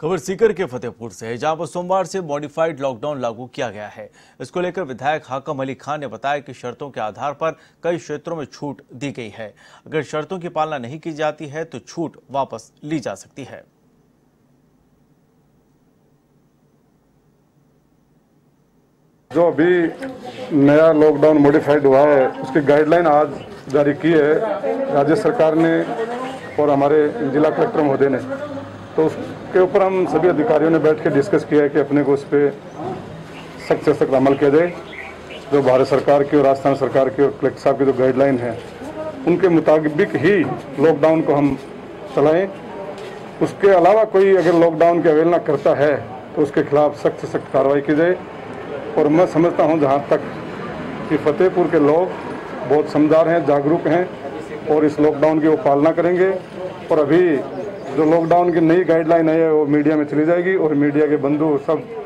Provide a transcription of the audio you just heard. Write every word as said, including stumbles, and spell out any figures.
खबर सीकर के फतेहपुर से है, जहां पर सोमवार से मॉडिफाइड लॉकडाउन लागू किया गया है। इसको लेकर विधायक हाकम अली खान ने बताया कि शर्तों के आधार पर कई क्षेत्रों में छूट दी गई है। अगर शर्तों की पालना नहीं की जाती है तो छूट वापस ली जा सकती है। जो अभी नया लॉकडाउन मॉडिफाइड हुआ है, उसकी गाइडलाइन आज जारी की है राज्य सरकार ने और हमारे जिला कलेक्टर महोदय ने। तो उसके ऊपर हम सभी अधिकारियों ने बैठ के डिस्कस किया है कि अपने को उस पर सख्त से सख्त अमल किया जाए। जो भारत सरकार की और राजस्थान सरकार की और कलेक्टर साहब की जो गाइडलाइन है, उनके मुताबिक ही लॉकडाउन को हम चलाएं। उसके अलावा कोई अगर लॉकडाउन की अवहेलना करता है तो उसके खिलाफ सख्त से सख्त कार्रवाई की जाए। और मैं समझता हूँ जहाँ तक कि फतेहपुर के लोग बहुत समझदार हैं, जागरूक हैं और इस लॉकडाउन की वो पालना करेंगे। और अभी जो लॉकडाउन की नई गाइडलाइन है वो मीडिया में चली जाएगी और मीडिया के बंधु सब